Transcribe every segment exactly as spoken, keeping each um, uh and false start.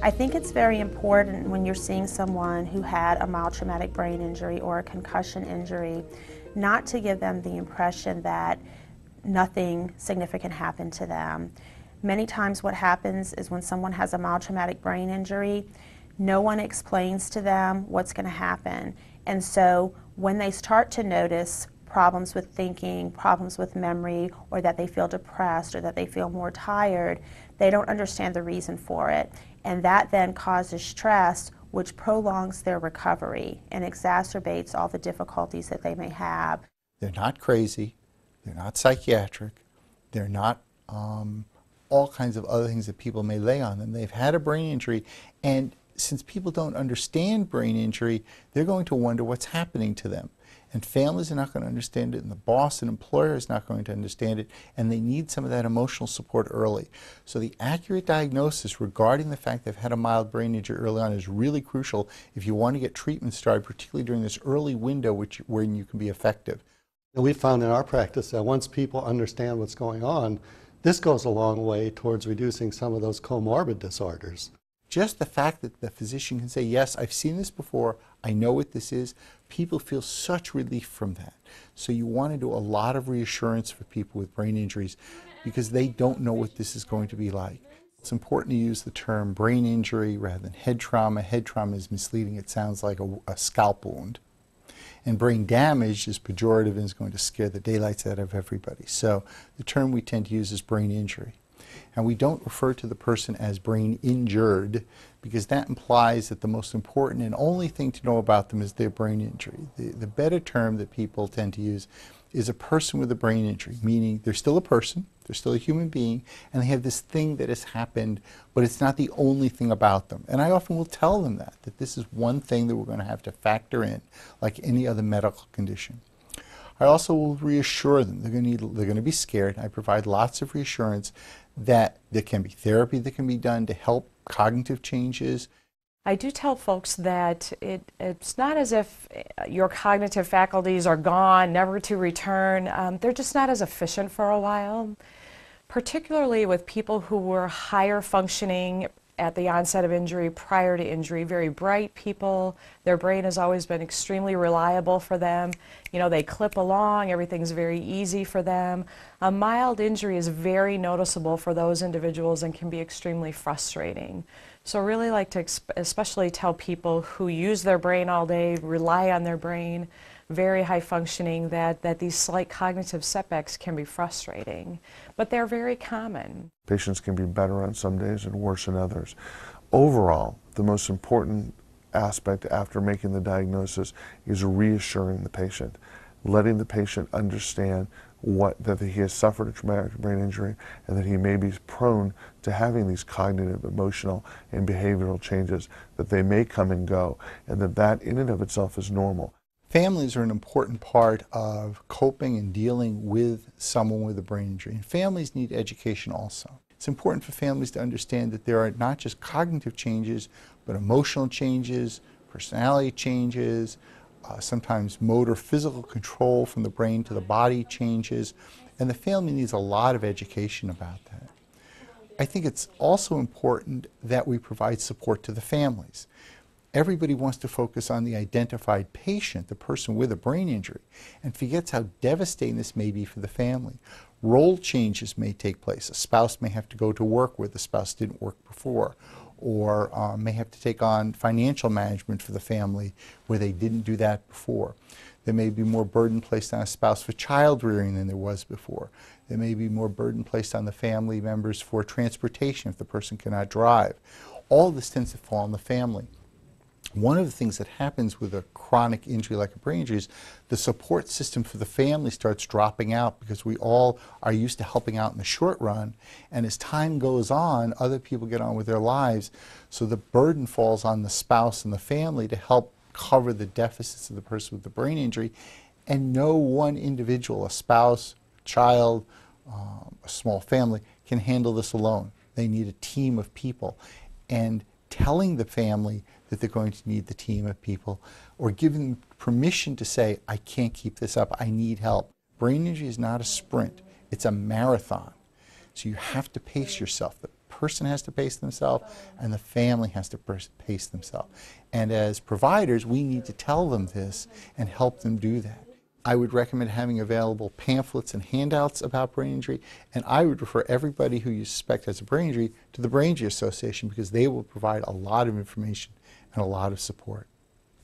I think it's very important when you're seeing someone who had a mild traumatic brain injury or a concussion injury, not to give them the impression that nothing significant happened to them. Many times what happens is when someone has a mild traumatic brain injury, no one explains to them what's going to happen. And so when they start to notice problems with thinking, problems with memory, or that they feel depressed or that they feel more tired, they don't understand the reason for it. And that then causes stress, which prolongs their recovery and exacerbates all the difficulties that they may have. They're not crazy, they're not psychiatric, they're not um, all kinds of other things that people may lay on them. They've had a brain injury, and since people don't understand brain injury, they're going to wonder what's happening to them. And families are not going to understand it, and the boss and employer is not going to understand it, and they need some of that emotional support early. So the accurate diagnosis regarding the fact they've had a mild brain injury early on is really crucial if you want to get treatment started, particularly during this early window which, when you can be effective. And we found in our practice that once people understand what's going on, this goes a long way towards reducing some of those comorbid disorders. Just the fact that the physician can say, yes, I've seen this before, I know what this is, people feel such relief from that. So you want to do a lot of reassurance for people with brain injuries because they don't know what this is going to be like. It's important to use the term brain injury rather than head trauma. Head trauma is misleading. It sounds like a, a scalp wound. And brain damage is pejorative and is going to scare the daylights out of everybody. So the term we tend to use is brain injury. And we don't refer to the person as brain injured because that implies that the most important and only thing to know about them is their brain injury. The, the better term that people tend to use is a person with a brain injury, meaning they're still a person, they're still a human being, and they have this thing that has happened, but it's not the only thing about them. And I often will tell them that, that this is one thing that we're going to have to factor in, like any other medical condition. I also will reassure them. They're going to need, they're going to be scared. I provide lots of reassurance that there can be therapy that can be done to help cognitive changes. I do tell folks that it, it's not as if your cognitive faculties are gone, never to return. Um, they're just not as efficient for a while, particularly with people who were higher functioning at the onset of injury, prior to injury, very bright people. Their brain has always been extremely reliable for them. You know, they clip along, everything's very easy for them. A mild injury is very noticeable for those individuals and can be extremely frustrating. So really like to especially tell people who use their brain all day, rely on their brain, very high functioning, that, that these slight cognitive setbacks can be frustrating, but they're very common. Patients can be better on some days and worse on others. Overall, the most important aspect after making the diagnosis is reassuring the patient, letting the patient understand what, that he has suffered a traumatic brain injury and that he may be prone to having these cognitive, emotional, and behavioral changes, that they may come and go, and that that in and of itself is normal. Families are an important part of coping and dealing with someone with a brain injury, and families need education also. It's important for families to understand that there are not just cognitive changes, but emotional changes, personality changes, uh, sometimes motor physical control from the brain to the body changes, and the family needs a lot of education about that. I think it's also important that we provide support to the families. Everybody wants to focus on the identified patient, the person with a brain injury, and forgets how devastating this may be for the family. Role changes may take place. A spouse may have to go to work where the spouse didn't work before, or um, may have to take on financial management for the family where they didn't do that before. There may be more burden placed on a spouse for child rearing than there was before. There may be more burden placed on the family members for transportation if the person cannot drive. All this tends to fall on the family. One of the things that happens with a chronic injury like a brain injury is the support system for the family starts dropping out because we all are used to helping out in the short run, and as time goes on, other people get on with their lives, so the burden falls on the spouse and the family to help cover the deficits of the person with the brain injury, and no one individual, a spouse, child, um, a small family, can handle this alone. They need a team of people, and telling the family that they're going to need the team of people, or giving them permission to say, I can't keep this up, I need help. Brain injury is not a sprint, it's a marathon. So you have to pace yourself. The person has to pace themselves, and the family has to pace themselves. And as providers, we need to tell them this and help them do that. I would recommend having available pamphlets and handouts about brain injury, and I would refer everybody who you suspect has a brain injury to the Brain Injury Association, because they will provide a lot of information and a lot of support.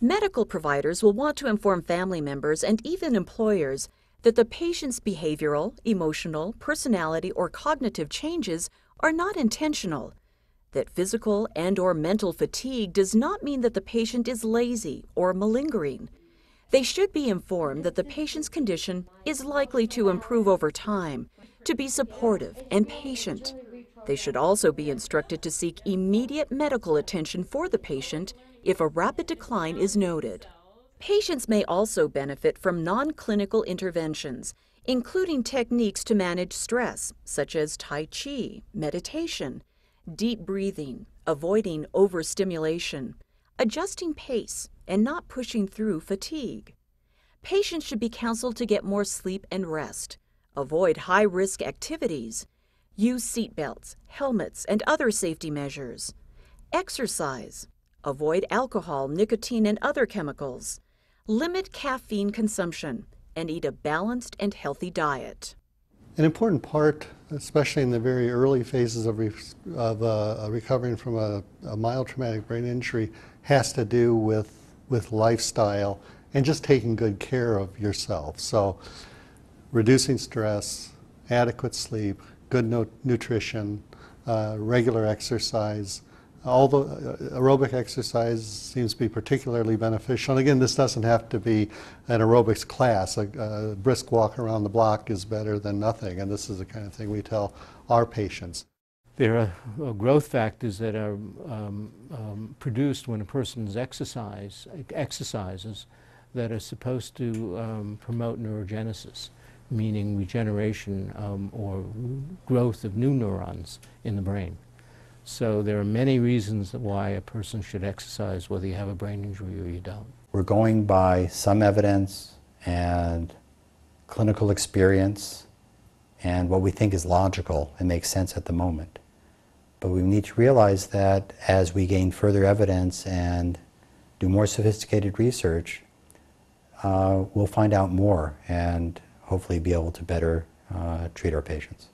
Medical providers will want to inform family members and even employers that the patient's behavioral, emotional, personality, or cognitive changes are not intentional, that physical and/or mental fatigue does not mean that the patient is lazy or malingering. They should be informed that the patient's condition is likely to improve over time, to be supportive and patient. They should also be instructed to seek immediate medical attention for the patient if a rapid decline is noted. Patients may also benefit from non-clinical interventions, including techniques to manage stress, such as Tai Chi, meditation, deep breathing, avoiding overstimulation, adjusting pace, and not pushing through fatigue. Patients should be counseled to get more sleep and rest, avoid high-risk activities, use seatbelts, helmets, and other safety measures, exercise, avoid alcohol, nicotine, and other chemicals, limit caffeine consumption, and eat a balanced and healthy diet. An important part, especially in the very early phases of, re of uh, recovering from a, a mild traumatic brain injury, has to do with, with lifestyle and just taking good care of yourself. So reducing stress, adequate sleep, good no nutrition, uh, regular exercise. Although aerobic exercise seems to be particularly beneficial, and again, this doesn't have to be an aerobics class. A, a brisk walk around the block is better than nothing, and this is the kind of thing we tell our patients. There are growth factors that are um, um, produced when a person's exercise, exercises that are supposed to um, promote neurogenesis, meaning regeneration um, or growth of new neurons in the brain. So there are many reasons why a person should exercise, whether you have a brain injury or you don't. We're going by some evidence and clinical experience and what we think is logical and makes sense at the moment. But we need to realize that as we gain further evidence and do more sophisticated research, uh, we'll find out more and hopefully be able to better uh, treat our patients.